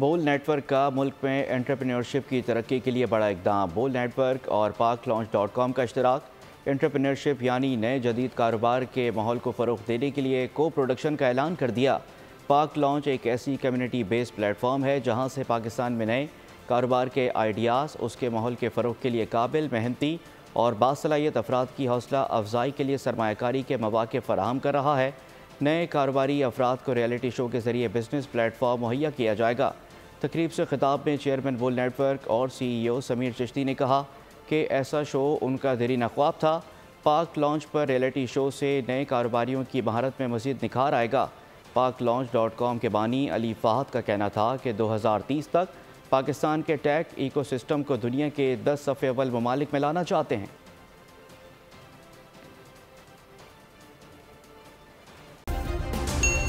बोल नेटवर्क का मुल्क में एंटरप्रेन्योरशिप की तरक्की के लिए बड़ा इकदाम। बोल नेटवर्क और पाक launch.com का इश्तराक एंटरप्रेन्योरशिप यानी नए जदीद कारोबार के माहौल को फ़रोग देने के लिए को प्रोडक्शन का ऐलान कर दिया। पाक launch एक ऐसी कम्युनिटी बेस्ड प्लेटफॉर्म है जहां से पाकिस्तान में नए कारोबार के आइडियाज़, उसके माहौल के फ़रोग के लिए काबिल, मेहनती और बासलाहियत अफराद की हौसला अफजाई के लिए सरमाकारी के मौाक़े फ़राहम कर रहा है। नए कारोबारी अफराद को रियलिटी शो के ज़रिए बिजनेस प्लेटफॉर्म मुहैया किया जाएगा। तकरीब से खिताब में चेयरमैन बोल नेटवर्क और CEO समीर चश्ती ने कहा कि ऐसा शो उनका दरीना ख्वाब था। पाक launch पर रियलिटी शो से नए कारोबारियों की महारत में मज़ीद निखार आएगा। पाक launch.com के बानी अली फाहत का कहना था कि 2030 तक पाकिस्तान के टैक इकोसिस्टम को दुनिया के 10 सफ़े अव्वल ममालिक में लाना चाहते हैं।